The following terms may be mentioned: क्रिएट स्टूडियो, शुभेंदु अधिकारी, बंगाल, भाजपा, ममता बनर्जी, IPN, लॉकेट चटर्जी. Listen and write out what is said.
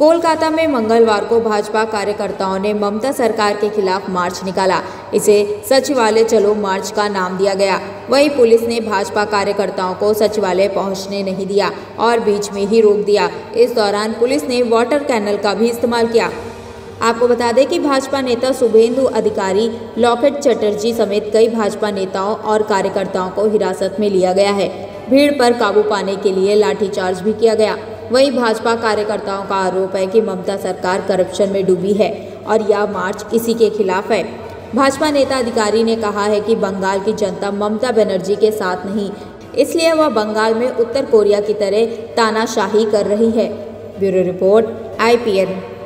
कोलकाता में मंगलवार को भाजपा कार्यकर्ताओं ने ममता सरकार के खिलाफ मार्च निकाला। इसे सचिवालय चलो मार्च का नाम दिया गया। वहीं पुलिस ने भाजपा कार्यकर्ताओं को सचिवालय पहुंचने नहीं दिया और बीच में ही रोक दिया। इस दौरान पुलिस ने वाटर कैनल का भी इस्तेमाल किया। आपको बता दें कि भाजपा नेता शुभेंदु अधिकारी, लॉकेट चटर्जी समेत कई भाजपा नेताओं और कार्यकर्ताओं को हिरासत में लिया गया है। भीड़ पर काबू पाने के लिए लाठीचार्ज भी किया गया। वहीं भाजपा कार्यकर्ताओं का आरोप है कि ममता सरकार करप्शन में डूबी है और यह मार्च इसी के खिलाफ है। भाजपा नेता अधिकारी ने कहा है कि बंगाल की जनता ममता बनर्जी के साथ नहीं, इसलिए वह बंगाल में उत्तर कोरिया की तरह तानाशाही कर रही है। Bureau report IPN।